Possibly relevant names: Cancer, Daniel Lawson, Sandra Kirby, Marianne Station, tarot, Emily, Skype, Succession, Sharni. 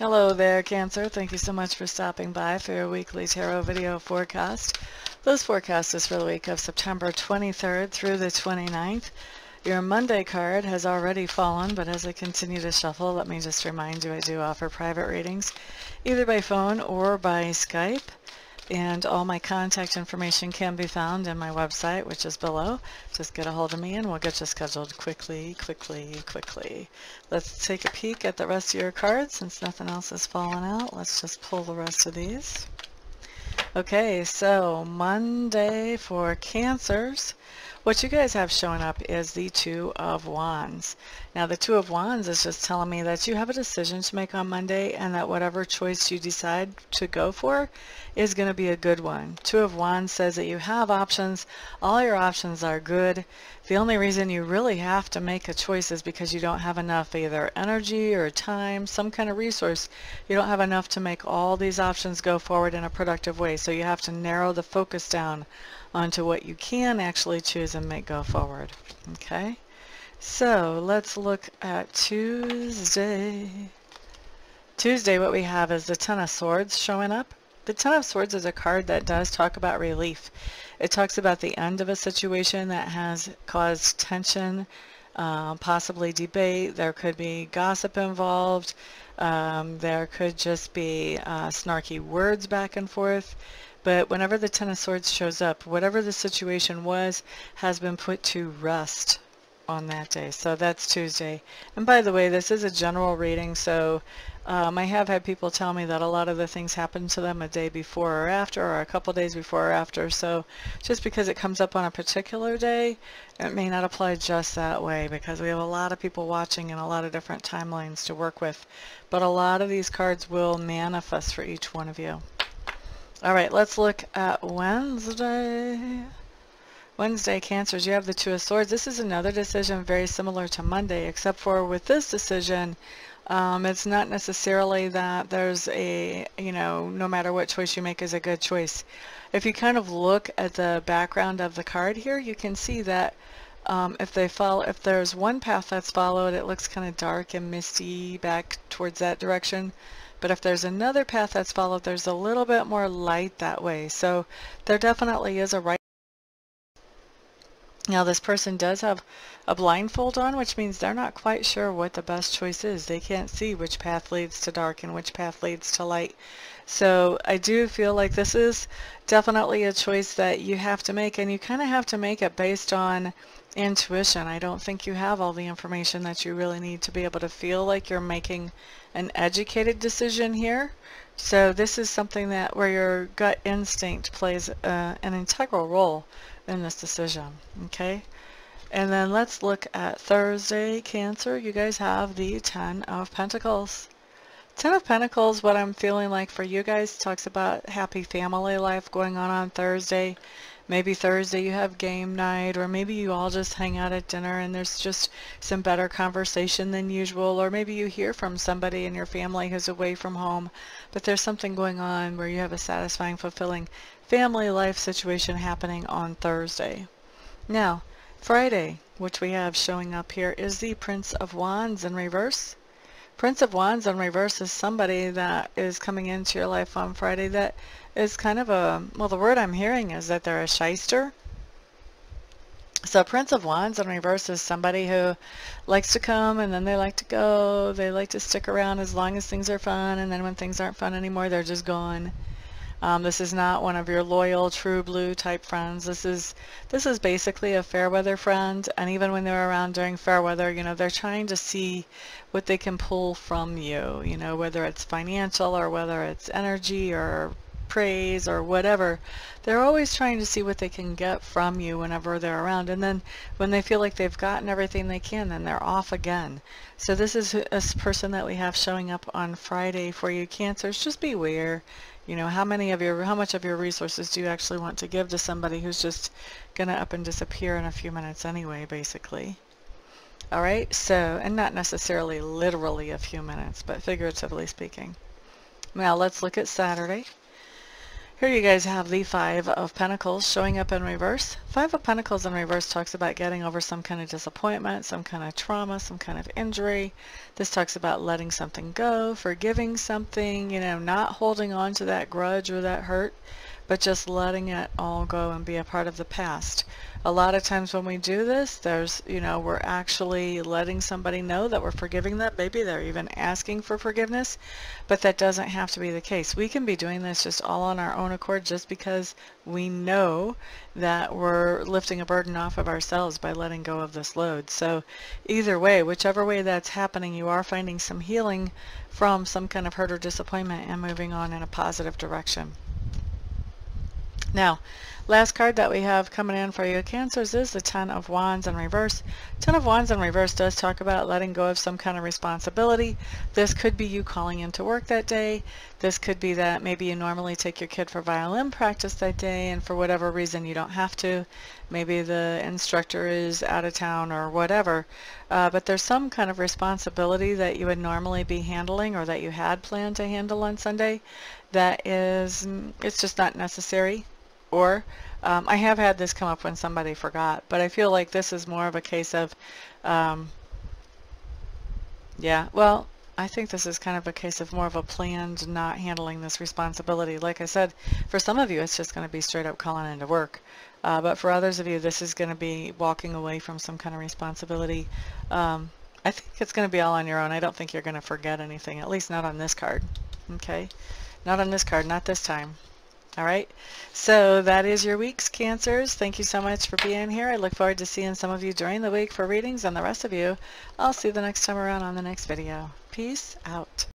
Hello there, Cancer. Thank you so much for stopping by for your weekly tarot video forecast. Those forecasts is for the week of September 23rd through the 29th. Your Monday card has already fallen, but as I continue to shuffle, let me just remind you I do offer private readings, either by phone or by Skype. And all my contact information can be found in my website, which is below. Just get a hold of me and we'll get you scheduled quickly. Let's take a peek at the rest of your cards. Since nothing else has fallen out, let's just pull the rest of these. Okay, so Monday for Cancers, what you guys have showing up is the Two of Wands. Now the Two of Wands is just telling me that you have a decision to make on Monday and that whatever choice you decide to go for is going to be a good one. Two of Wands says that you have options. All your options are good. The only reason you really have to make a choice is because you don't have enough either energy or time, some kind of resource. You don't have enough to make all these options go forward in a productive way. So you have to narrow the focus down onto what you can actually choose and make go forward. Okay, so let's look at Tuesday. Tuesday, what we have is the Ten of Swords showing up. The Ten of Swords is a card that does talk about relief. It talks about the end of a situation that has caused tension, possibly debate. There could be gossip involved. There could just be snarky words back and forth. But whenever the Ten of Swords shows up, whatever the situation was has been put to rest on that day. So that's Tuesday. And by the way, this is a general reading, so I have had people tell me that a lot of the things happen to them a day before or after, or a couple days before or after. So just because it comes up on a particular day, it may not apply just that way, because we have a lot of people watching and a lot of different timelines to work with. But a lot of these cards will manifest for each one of you. All right, let's look at Wednesday. Wednesday, Cancers, you have the Two of Swords. This is another decision very similar to Monday, except for with this decision, it's not necessarily that there's a, no matter what choice you make is a good choice. If you kind of look at the background of the card here, you can see that if there's one path that's followed, it looks kind of dark and misty back towards that direction. But if there's another path that's followed, there's a little bit more light that way. So there definitely is a right. Now this person does have a blindfold on, which means they're not quite sure what the best choice is. They can't see which path leads to dark and which path leads to light. So I do feel like this is definitely a choice that you have to make, and you kind of have to make it based on intuition. I don't think you have all the information that you really need to be able to feel like you're making an educated decision here. So this is something that where your gut instinct plays an integral role in this decision. Okay, and then let's look at Thursday, Cancer. You guys have the Ten of Pentacles. Ten of Pentacles, what I'm feeling like for you guys, talks about happy family life going on Thursday. Maybe Thursday you have game night, or maybe you all just hang out at dinner and there's just some better conversation than usual, or maybe you hear from somebody in your family who's away from home, but there's something going on where you have a satisfying, fulfilling family life situation happening on Thursday. Now, Friday, which we have showing up here, is the Prince of Wands in reverse. Prince of Wands in reverse is somebody that is coming into your life on Friday that is kind of a, well, the word I'm hearing is that they're a shyster. So Prince of Wands in reverse is somebody who likes to come and then they like to go. They like to stick around as long as things are fun, and then when things aren't fun anymore, they're just gone. This is not one of your loyal, true blue type friends. This is basically a fair weather friend, and even when they're around during fair weather, they're trying to see what they can pull from you, whether it's financial or whether it's energy or praise or whatever. They're always trying to see what they can get from you whenever they're around, and then when they feel like they've gotten everything they can, then they're off again. So this is a person that we have showing up on Friday for you, Cancers. Just beware, how much of your resources do you actually want to give to somebody who's just gonna up and disappear in a few minutes anyway, basically. All right, so, and not necessarily literally a few minutes, but figuratively speaking. Now let's look at Saturday. Here you guys have the Five of Pentacles showing up in reverse. Five of Pentacles in reverse talks about getting over some kind of disappointment, some kind of trauma, some kind of injury. This talks about letting something go, forgiving something, you know, not holding on to that grudge or that hurt, but just letting it all go and be a part of the past. A lot of times when we do this, there's, you know, we're actually letting somebody know that we're forgiving them. Maybe they're even asking for forgiveness, but that doesn't have to be the case. We can be doing this just all on our own accord just because we know that we're lifting a burden off of ourselves by letting go of this load. So either way, whichever way that's happening, you are finding some healing from some kind of hurt or disappointment and moving on in a positive direction. Now, last card that we have coming in for you, Cancers, is the Ten of Wands in reverse. Ten of Wands in reverse does talk about letting go of some kind of responsibility. This could be you calling into work that day. This could be that maybe you normally take your kid for violin practice that day, and for whatever reason you don't have to. Maybe the instructor is out of town or whatever, but there's some kind of responsibility that you would normally be handling or that you had planned to handle on Sunday that is, it's just not necessary. Or I have had this come up when somebody forgot, but I feel like this is more of a case of, yeah, well, I think this is kind of a case of more of a planned not handling this responsibility. Like I said, for some of you, it's just going to be straight up calling into work. But for others of you, this is going to be walking away from some kind of responsibility. I think it's going to be all on your own. I don't think you're going to forget anything, at least not on this card. Okay? Not on this card, not this time. All right, so that is your week's Cancers. Thank you so much for being here. I look forward to seeing some of you during the week for readings, and the rest of you, I'll see you the next time around on the next video. Peace out.